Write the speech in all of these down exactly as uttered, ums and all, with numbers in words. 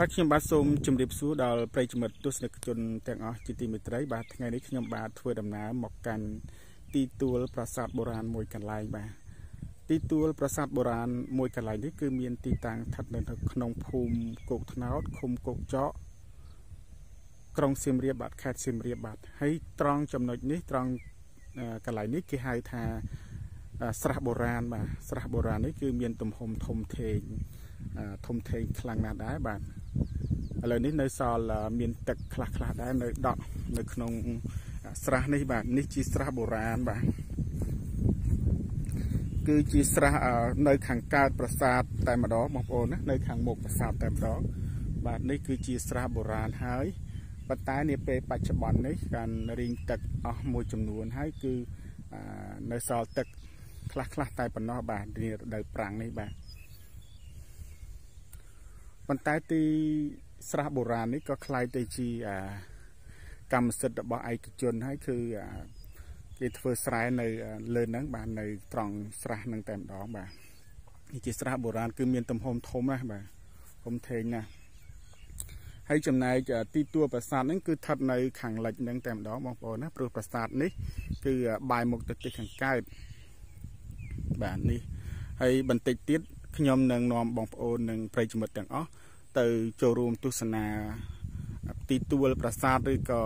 บางทีบางส่วนจุดเด็บสู้ดาวไปจมตุสนักจนแต่งอจิติมิตรบาทไงนี่ขยมบาทเฟื่อดำน้ำหมอกกันตีตัวปราสาทโบราณมวยกันลายมาตีตัวปราสาทโบราณมวยกันลายนี่คือมีนตีต่างถัดเดินขนมภูมิโกกนาวด์คมโกกเจาะกรองเสียมเรียบบาทแคดเสียมเรียบบาทให้ตรองจำนวนนี้ตรองกันลายนี่คือไฮทาสระโบราณมาสระโบราณนี่คือมีนตุ่มหอมทมเทงทมเทงคลังนาได้บาทอะไรนี่ในซอนมีนตะคลาคลาได้ในดอกในขนมสระในบาทนี่จีสระโบราณบาทคือจีสระในขังการประสาทแต่มาดอกมองโอนนะในขังหมกประสาทแต่มาดอกบาทนี่คือจีสระโบราณหายปัตตานีเปปัจจุบันนี่การเรียงตะอ๋อมวยจำนวนให้คือในซอนตะคลาคลาตายปนนอบาทนี่ได้ปรางในบาทปัตตานีสระโบราณนี่ก็คลายแต่จีกรรมศิลปะไอกิจนให้คือเกิดเฟอร์สไลในเลินนังบานในตรองสระนังแต่มดอกบานจีสระโบราณคือมีนตำหอมทมนะบานทมเทงนะให้จำนายจะตีตัวประสาทนั่นคือทัดในขังหลักนังแต่มดอกมองโปนะปลูกประสาทนี่คือบายหมกตะติขังใกล้บานนี่ให้บรรติติดขยมนางนอมบองโปนังไพรจมดแต่งอ๋อเตอโจรมตุสนาตีตัวประสาทหรือก็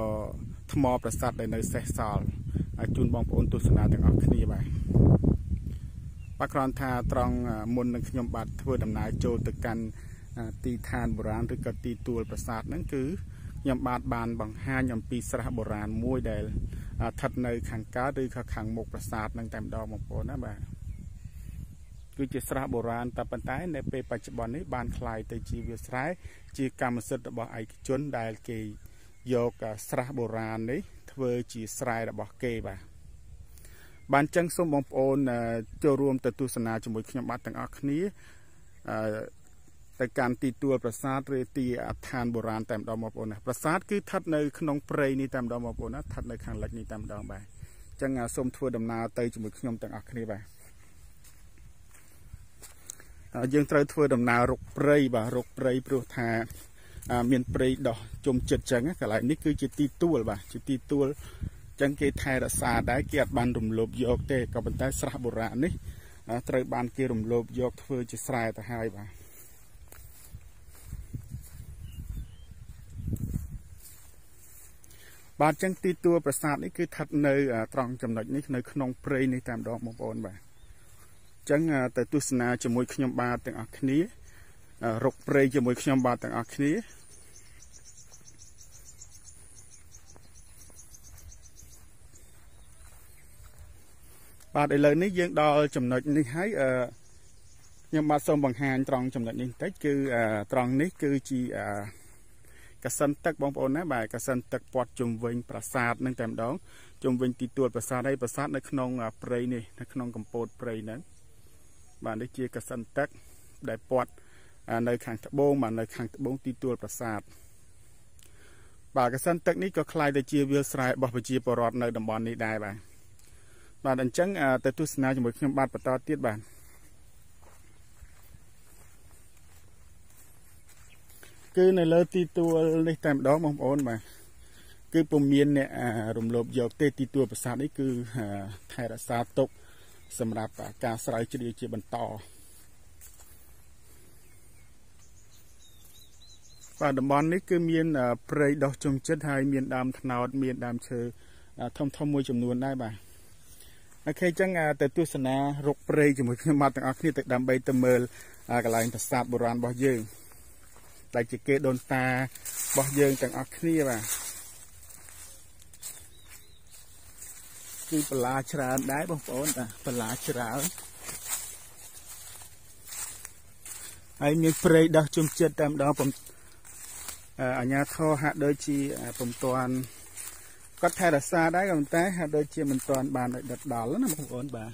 ทมอประสาทในเซซอลจุนบองปนตุสนาแต่งออกนี่ไปปักกรอนทาตรองมนต์ขยมบัตรเพื่อดำนายโจตกันตีทานโบราณหรือก็ตีตัวประสาทนั่นคือยมบาทบานบางห้ายมปีสระโบราณมวยเดลถัดในขังก้าหรือขังหมกประสาทนั่งแต่มดอกมองปนนะบ่าคือจีสระโบราณตะปันไตในเปปัจจุบันนี้บานคลายแต่จีวิสไรจีกรรมศิลป์บ่ไอจนได้เกยโยกสระโบราณนี้เทวจีสไรระบอกเกยบ่าบานจังสมบงโอนจะรวมตะตุสนาจมุยขยมบัตรต่างอักนี้แต่การตีตัวประสาทเรตีอัฐานโบราณแต่มดอมบอนนะประสาทคือทัดในขนมเปรย์นี่แต่มดอมบอนนะทัดในขังหลักนี่แต่มดอมไปจังงาสมเทวดำนาเตยจมุยขยมต่างอักนี้ไปยังเตยเทวดำนารกเปรย์บ่ารกเปรย์ปลุกทาเมียนเปรย์ดอกจมจิตจังก็หลายนี่คือจิตตีตัวบ่าจิตตีตัวจังเกไทยรักษาได้เกียรติบันรุมลบโยกเตะกับเป็นใต้สระโบราณนี่เตยบานเกียรติรุมลบโยกเทวจิตสลายตาหายบ่าบาดจังตีตัวประสาทนี่คือทัดเนยตรองจำหน่ายนี่เนยขนมเปรย์ในตามดอกมงคลบ่าจังแต่ตุสนาจมวยขยมบาต่างอักนี้รกเปรย์จมวยขยมบาต่างอักนี้บาดเลยนี้ยังดอจำนวนนี้ให้ยมบาส่งบังหารตรองจำนวนนี้แต่คือตรองนี้คือจีกษัตริย์ตักบองโอนนะบ่ายกษัตริย์ตักปอดจมเวงประสาทนั่งแต่มดองจมเวงตีตัวประสาทได้ประสาทในขนมเปรย์นี่ในขนมกัมโปดเปรย์นั้นบ่ายได้เจียกษัตริย์ตักได้ปอดในขังตะบงบ่ายในขังตะบงตีตัวประสาทบ่ายกษัตริย์ตักนี่ก็คลายได้เจียเวลสไลบ่ไปเจียปอดในดัมบอลนี้ได้บ่ายบ่ายดันจังแต่ตุสนาจมวยขยมบาดประตอตีดบ่ายคือในเลตีตัวในแต่ดอกมองโอนมาคือปุ่มเมียนเนี่ยรวมรวมโยกเตตีตัวประสาทนี่คือไทยรัสาตกสำหรับการสลายจุลินทรีย์บรรทอป่าดมอนนี่คือเมียนเปรย์ดอกจงเชิดไทยเมียนดำถนอดเมียนดำเชอท่อมท่อมมวยจำนวนได้บ่าโอเคจังแต่ตุสนารกเปรย์จมูกมาต่างอักนี่แต่ดำใบตะเมลกลายเป็นประสาทโบราณบ่อยเยอะหลายจิเกโดนตาบอกเยิงแต่งอักนี่บ่าคือปลาชราได้บ่โอนอ่ะปลาชราไอ้มีเปรย์ดอกจุ่มเจ็ดตามดอกผมอัญญาทอฮะโดยจีผมตอนก็แทดัซาได้กับแต่ฮะโดยจีมันตอนบานดัดดอลแล้วนะบ่โอนบ่า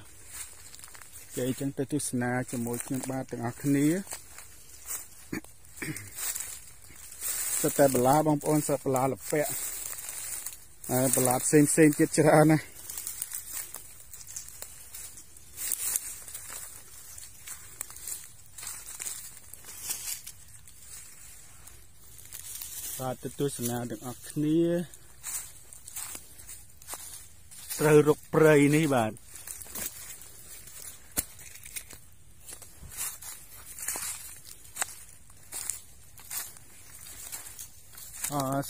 เจจังแต่ตุสนาจมูกยังบาแต่งอักนี่แต่แต่ปลาบางปอนสับปลาหลับเปะปลาเซนเซนเจ็ดชรานะ ราตตุสนาดึงออกนี้ตระรกเปรยนี่บาทอ๋อ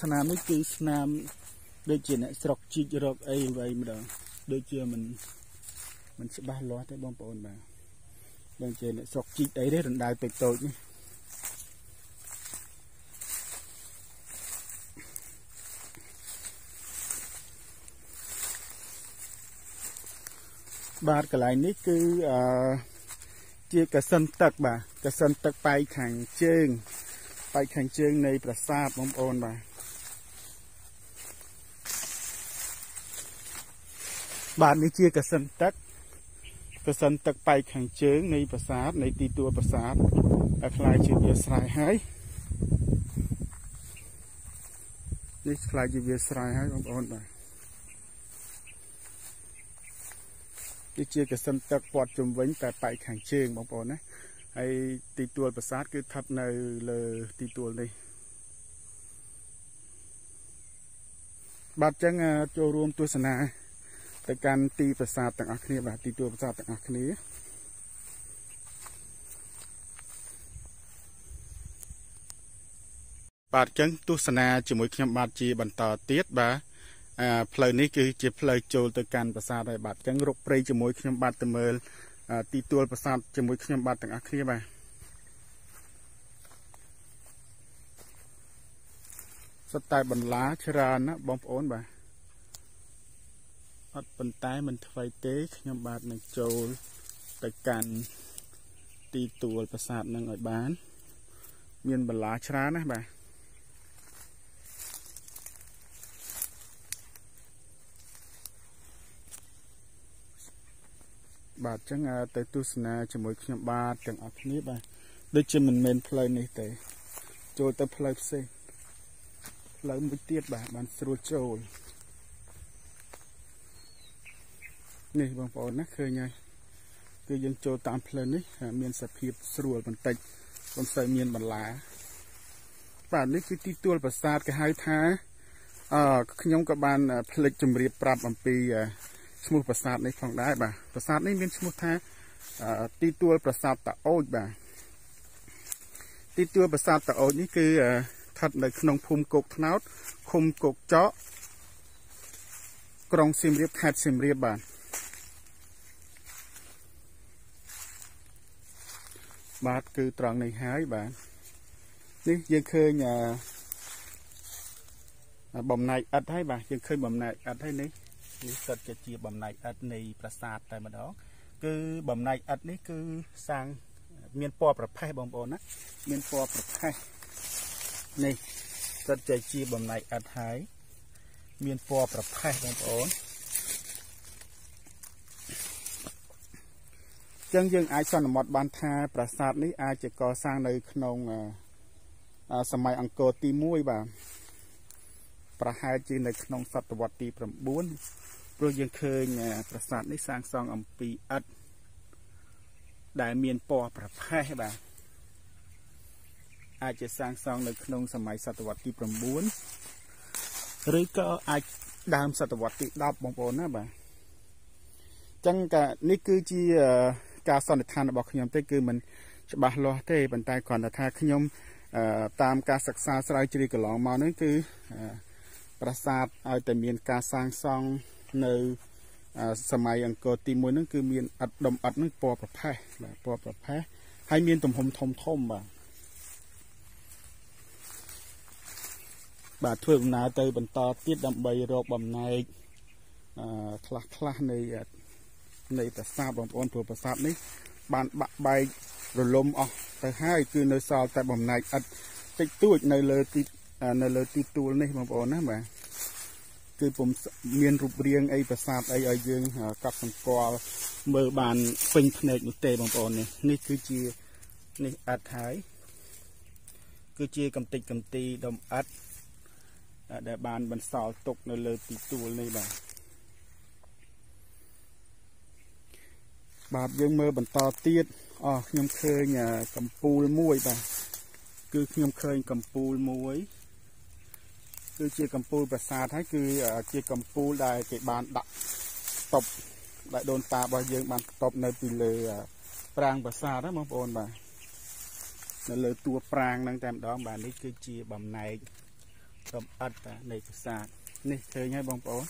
สนามนี่คือสนามโดยเฉพาะสกจิรกไอ้ไว้มาดองโดยเฉพาะมันมันจะบ้าล้อแต่บอมปอนมาโดยเฉพาะสกจิไอ้ได้ดันได้เป็ดโตนี่บาทกลายนี่คือเจียกระสันตักบ่ากระสันตักไปแข่งเชิงไปแข่งเชิงในประสาทบอมปอนมาบาทนี้เจียกระสันตักกระสันตักไปแข่งเชิงในประสาทในตีตัวประสาทคลายจีเบียสลายหายนี่คลายจีเบียสลายหายบอมปอนมาเจียกระสันตักปอดจมเว้นแต่ไปแข่งเชิงบอมปอนนะไอตีตัวประสาทคือทับในเลยตีตัวเลยบาดจังโจรวมตัวสนาแต่การตีประสาทต่างอักเนบาดตีตัวประสาทต่างอักเนบาดจังตัวสนาจมูกขยำบาดจีบันต่อเตี้ยบาเพลนี้คือจีเพลโจรแต่การประสาทได้บาดจังรกเปรย์จมูกขยำบาดเตมอตีตัวประสาทจมูกขยำบาดต่างอักเนบาสไตล์บรรล้าชรานะบอมโอนบาอัดปันใต้มันไฟเตะขยำบาดหนึ่งโจรแต่การตีตัวประสาทหนึ่งอ่อยบ้านเมียนบรรล้าชรานะบาบาดจังอาแต่ตุสนาจมูกขยำบาดแต่อักนี้บาโดยจะมันเมนเพลย์ในแต่โจรแต่เพลย์เซเราไม่เตี้ยบแบบมันสโลโจลนี่บางปอนนะเคยไงคือยังโจตามเพลินนี่เมียนสะเพียบสโลมันติดมันใส่เมียนมันหลาป่านนี้คือที่ตัวประสาทกับหายท้าอ่าขยงกับบานเพลิดจมเรียบปรับอัมพีอ่ะสมุทรประสาทในของได้บ่าประสาทนี่เมียนสมุทรท้าอ่าตีตัวประสาทตะโอดบ่าตีตัวประสาทตะโอดนี่คืออ่าทัดในขนมภูมิกกทนาวคุมกกเจาะกรองซิมเรียบแคดซิมเรียบบานบาทคือตรังในหายบานนี่ยังเคยเนี่ยบ่มนายอัดให้บานยังเคยบ่มนายอัดให้นี่นี่เกิดจะเจียบ่มนายอัดในประสาทแต่มาดอกคือบ่มนายอัดนี่คือสร้างเมียนปอประไพ่บ่มโอนะเมียนปอประไพ่นี่สัจใจจีบำนายอัดหายเมียนปอประไพ่ของอ๋อนจังยังอาชนหมดบานทาปราสาทนี้อาจจะก่อสร้างในขนมสมัยอังกอร์ตีมุ้ยบ่าประหายจีในขนมสัตวัตตีประบุญโดยยังเคยปราสาทนี้สร้างซองอัมปีอัดได้เมียนปอประไพ่บ่าอาจจะสร้างซองในขนมสมัยศตวรรษที่ประบุญหรือก็อาจดามศตวรรษที่ดับบางปอนนะบ่าจังกะนี่คือจีการสอนทานบอกขยมเต้คือมันฉบับล้อเต้บรรทายก่อนทาขยมตามการศึกษาสลายจริกหลองมานั่นคือประสาทเอาแต่เมียนการสร้างซองในสมัยอังกอร์ตีมวยนั่นคือเมียนอัดดมอัดนั่นปอประไพ่ปอประไพ่ให้เมียนตุ่มหอมทมท่อมบ่าบาดถ้วยบำนาเตยบรรดาติดดำใบรอบบำในคลาคลาในในประสาทบางปอนผัวประสาทนี้บานบะใบรลมออกแต่ให้คือในซาวแต่บำในอัดติดตู้ในเลยติดในเลยติดตัวนี่บางปอนนะแม่คือผมเมียนรูปเรียงไอประสาทไอไอยืงกับสังกอเมื่อบานเป็นแผนกนุเตบางปอนนี่นี่คือจีนี่อัดหายคือจีกำติดกำตีดมอัดได้บานบรรสาวตกในเลยตีตัวในบ่าบาบยังเมื่อบรรตอเตี้ยอ๋อขยมเคยเนี่ยกำปูลมวยบ่าคือขยมเคยกำปูลมวย คือเจียกัมปูประสาทให้คือเจียกัมปูได้เก็บบานดักตบได้โดนตาบอยเยอะมันตบในปีเลยปรางประสาทนะมองโอนมาในเลยตัวปรางนั่งแต้มดองบานนี้คือเจียบำในตบอัดในประสาทนี่เคยให้มองโอน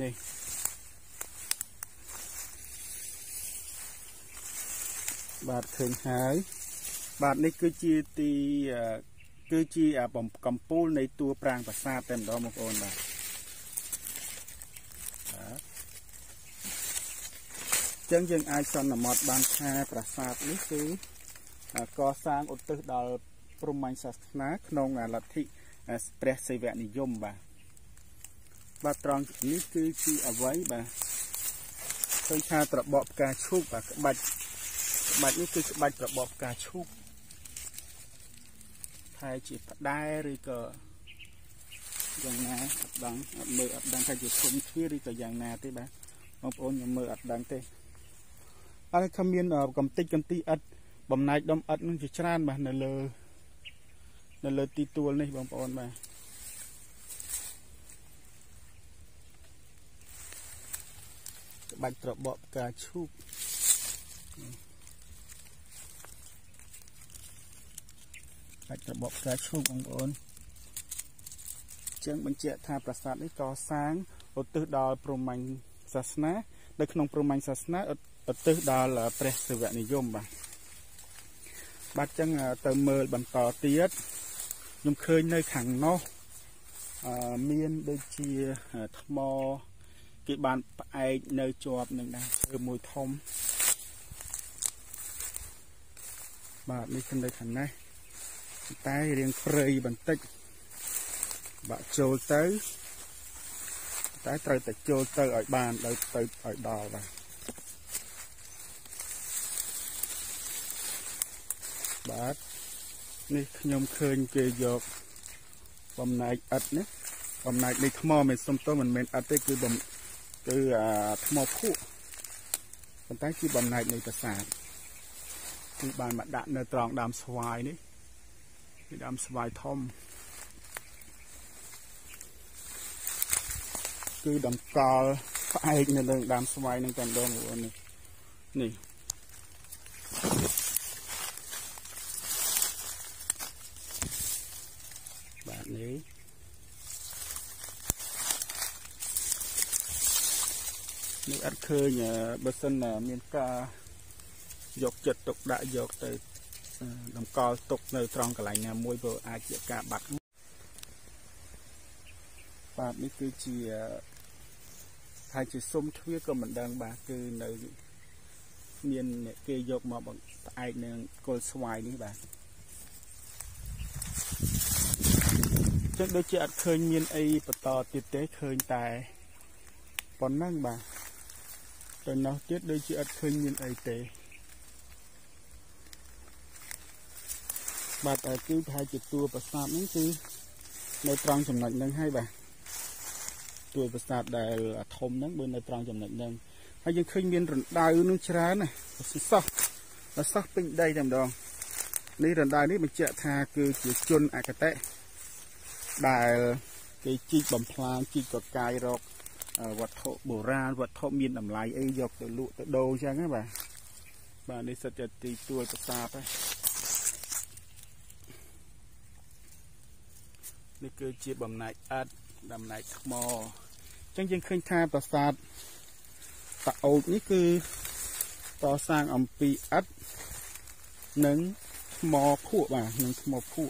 นี่บาดเคยหายบาดนี้คือเจียตีคือจีอ่ะผมกัมปูในตัวปรางประสาทเต็มดอกมงคลนะจังจังไอจอนหมดบางแค่ประสาทนี่คือก่อสร้างอุตดาลปรุมัยศาสนาขนงลัทธิเปรสเวนิยมบ่าบาตรองนี่คือจีเอาไว้บ่าต้นชาตระบอกกาชุบบ่าบัดบัดนี่คือบัดตระบอกกาชุบใครจีบได้หรือก็อย่างน่าอัดดังมืออัดดังใครจีบคมที่หรือก็อย่างน่าที่บ้างมองโอนอย่างมืออัดดังที่อะไรคำเมียนเอ่อกำติกำตีอัดบ่มนายดมอัดนุ่งจีชรานมาเนลเนลตีตัวนี่มองโอนมาใบตระบอกกาชุบจะบอกกระชูกองโอนเจ้าบัญเจตาประสาทได้ก่อสร้างอุตดาลปรุมัยศาสนาโดยขนมปรุมัยศาสนาอุตดาลเปรสเวนิยมบ่าบัดจังเติมเมลบันต่อเตี้ยยมเคยในขังนอกเมียนโดยเชียทมอกิบานไอเนยจวบหนึ่งนะเติมมวยทมบาดนี้ขึ้นในขังในใต้เรียงเครยบันทึกบะโจเตอร์ใต้เตยแต่โจเตอร์อ่อยบานเลยเตยอ่อยดอไปบะนี่ยมเคยเกยโยกบำนายอัดเนี่ยบำนายในทมอเหม็นส้มต้มเหมือนเหม็นอัดได้คือบำคืออ่าทมอผู้บันทึกคือบำนายในประสาทคือบานบัดดาเนตรองดำสวายนี่ดำสวายทอมคือดำกอลไอ้เนี่ยเรื่องดำสวายนั่งกันโดนวันนี้นี่แบบนี้นี่อัดเคยเนี่ยเบอร์เซนเนี่ยมีการยกจัดตกได้ยกแต่ลำกอตกในตรองกับไหลเนี่ยมวยเบอร์อาเจียกาบัดบาดนี่คือเจียไทยจีส้มทวีก็เหมือนเดิมบาดคือในเมียนเนี่ยเกยยกมาบังไอเนืองโกลสวายนี่บาดจากโดยเจียเคยเมียนไอปตอติดเตะเคยตายปนนั่งบาดตอนนั้นเจียโดยเจียเคยเมียนไอเตะบาดแต่คือไทยจิตตัวประสาทนั่นคือในตรังจำหนักนั่งให้บ่าตัวประสาทได้ทมนั่งบนในตรังจำหนักนั่งให้ยังเคยเมียนรันดาอือนึงชราน่ะซอกแล้วซอกเป็นได้จำดองนี่รันดานี่มันเจาะทาคือจิตจนอากาเตะได้กิจิตบำพลางจิตกอดกายรอกวัดโถโบราณวัดโถเมียนอ่ำลายไอยกตะลุตะโดใช่ไหมบ่าบ่าในสัจจติตัวประสาทไปนี่คือจีบำนายอัดบำนายขมอจังยังเคยทาประสาทตะโอดนี่คือต่อสร้างอัมพีอัดหนึ่งมอผู้บ่าหนึ่งมอผู้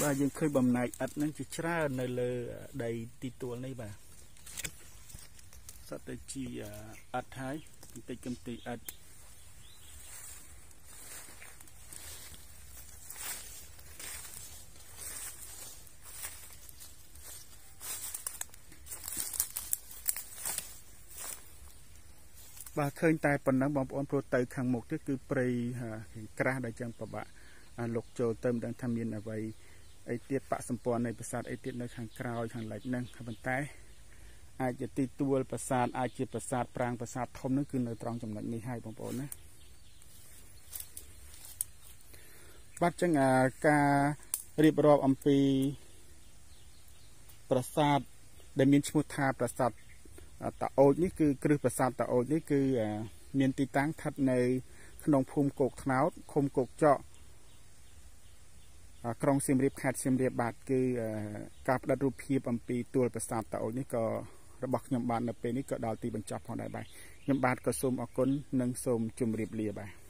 บ่ายังเคยบำนายอัดนั่นจิชราในเลยใดตีตัวในบ่าสัตย์จีอัดท้ายติกำติอัดบาเคยตายปนน้ำบอมออนโปรเตอร์ขังหมกก็คือปรีเห็นกระได้จังปะบะหลกโจเติมดังทำเย็นเอาไว้ไอเตียปะสัมปอนในประสาทไอเตียในทางกราวทางไหลนั่งขับบันไต อาจจะติดตัวประสาทอาจจะประสาทปรางประสาททมนั่นคือในตรองจำนวนนี้ให้ปองปนนะบัดจังอาการรีบรอบอัมพีประสาทเดมินชมุธาประสาทตะโอดนี่คือกระประสาทตะโอดนี่คือเมียนตีตั้งทัดในขนมภูมิโกกขนาวคมโกกเจาะกรองเสียมเรียบขาดเสียมเรียบบาดคือการประดับรูปพีอัมพีตัวประสาทตะโอดนี่ก็ระบอกยมบาดในเป็นนี่ก็ดาวตีบรรจับพอได้ใบยมบาดก็สมอกุลนังสมจุ่มเรียบเรียบใบ